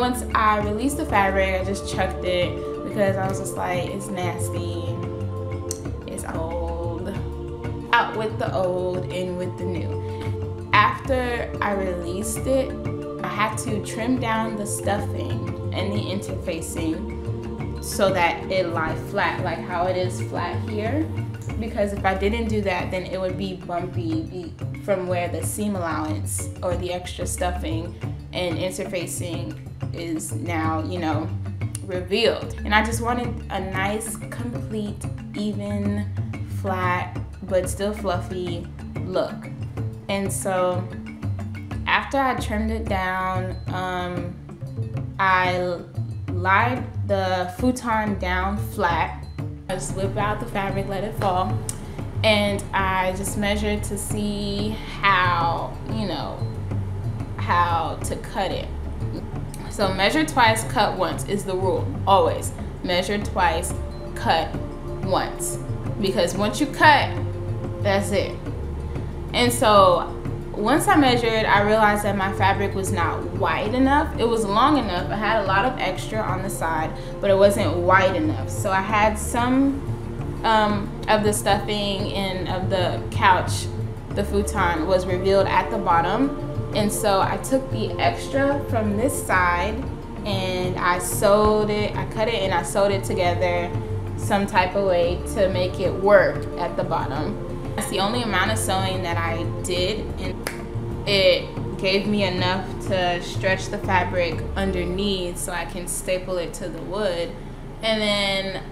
once I released the fabric, I just chucked it because I was just like, it's nasty, it's old. Out with the old, in with the new. After I released it, I had to trim down the stuffing and the interfacing so that it lie flat, like how it is flat here. Because if I didn't do that, then it would be bumpy from where the seam allowance or the extra stuffing and interfacing is now, you know, revealed. And I just wanted a nice, complete, even, flat, but still fluffy look. And so after I trimmed it down, I laid the futon down flat. I just whip out the fabric, let it fall, and I just measured to see how, you know, how to cut it. So measure twice, cut once is the rule, always. Measure twice, cut once. Because once you cut, that's it. And so once I measured, I realized that my fabric was not wide enough. It was long enough. I had a lot of extra on the side, but it wasn't wide enough. So I had some of the stuffing and of the couch, the futon was revealed at the bottom. And so I took the extra from this side and I sewed it, I cut it and I sewed it together some type of way to make it work at the bottom. That's the only amount of sewing that I did, and it gave me enough to stretch the fabric underneath so I can staple it to the wood. And then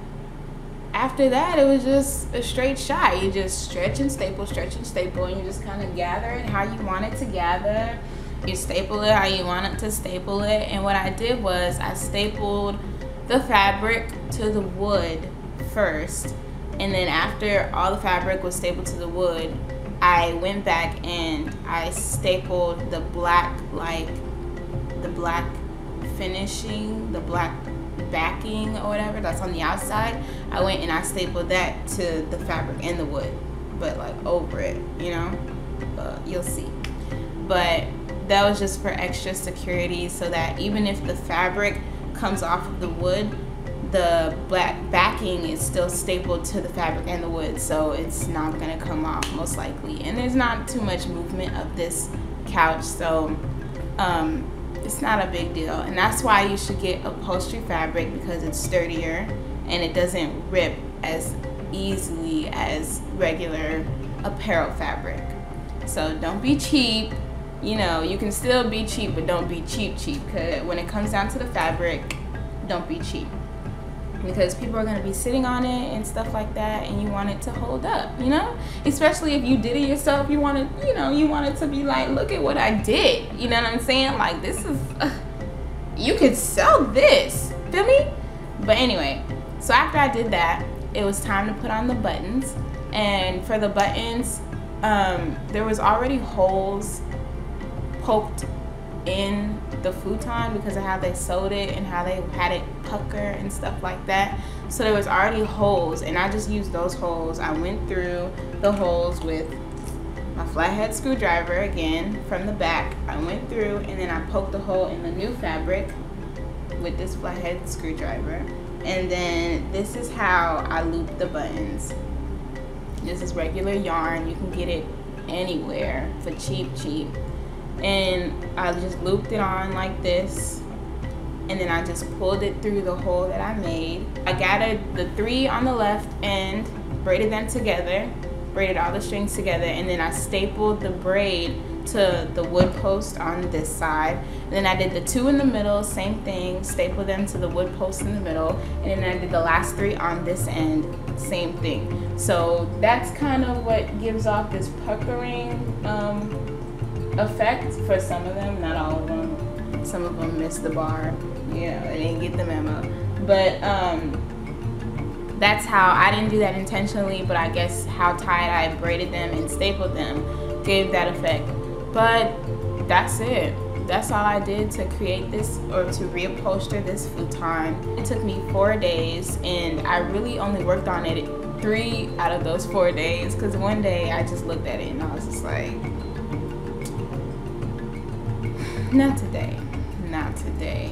after that, it was just a straight shot. You just stretch and staple, and you just kind of gather it how you want it to gather. You staple it how you want it to staple it. And what I did was I stapled the fabric to the wood first. And then after all the fabric was stapled to the wood, I went back and I stapled the black, like the black finishing, the black backing or whatever that's on the outside. I went and I stapled that to the fabric and the wood, but like over it, you know, you'll see. But that was just for extra security so that even if the fabric comes off of the wood, the black backing is still stapled to the fabric and the wood, so it's not going to come off most likely. And there's not too much movement of this couch, so it's not a big deal. And that's why you should get upholstery fabric, because it's sturdier and it doesn't rip as easily as regular apparel fabric. So don't be cheap. You know, you can still be cheap, but don't be cheap, because when it comes down to the fabric, don't be cheap, because people are going to be sitting on it and stuff like that, and you want it to hold up, you know, especially if you did it yourself. You want it, you know, you want it to be like, look at what I did, you know what I'm saying? Like, this is you could sell this, feel me? But anyway, so after I did that, it was time to put on the buttons. And for the buttons, there was already holes poked in the futon because of how they sewed it and how they had it pucker and stuff like that. So there was already holes, and I just used those holes. I went through the holes with my flathead screwdriver again from the back. I went through and then I poked a hole in the new fabric with this flathead screwdriver. And then this is how I looped the buttons. This is regular yarn. You can get it anywhere for cheap. And I just looped it on like this, and then I just pulled it through the hole that I made. I gathered the three on the left end, braided them together, braided all the strings together, and then I stapled the braid to the wood post on this side. And then I did the two in the middle, same thing, stapled them to the wood post in the middle, and then I did the last three on this end, same thing. So that's kind of what gives off this puckering effect for some of them, not all of them. Some of them missed the bar, you know, they didn't get the memo. But that's how, I didn't do that intentionally, but I guess how tie-dye braided them and stapled them gave that effect. But that's it. That's all I did to create this, or to reupholster this futon. It took me 4 days, and I really only worked on it 3 out of those 4 days, because one day I just looked at it and I was just like, not today, not today.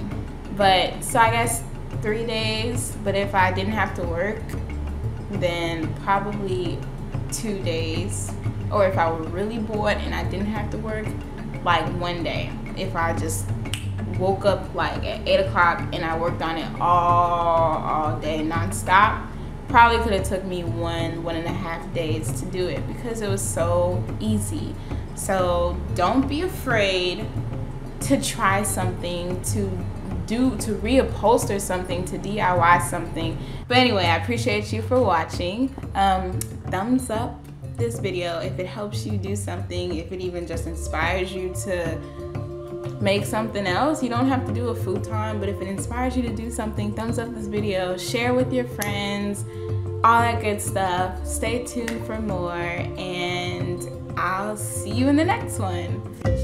But so I guess 3 days, but if I didn't have to work, then probably 2 days. Or if I were really bored and I didn't have to work, like 1 day. If I just woke up like at 8 o'clock and I worked on it all day nonstop, probably could have took me one and a half days to do it because it was so easy. So don't be afraid to try something, to reupholster something, to DIY something. But anyway, I appreciate you for watching. Thumbs up this video if it helps you do something, if it even just inspires you to make something else. You don't have to do a futon, but if it inspires you to do something, thumbs up this video, share with your friends, all that good stuff. Stay tuned for more, and I'll see you in the next one.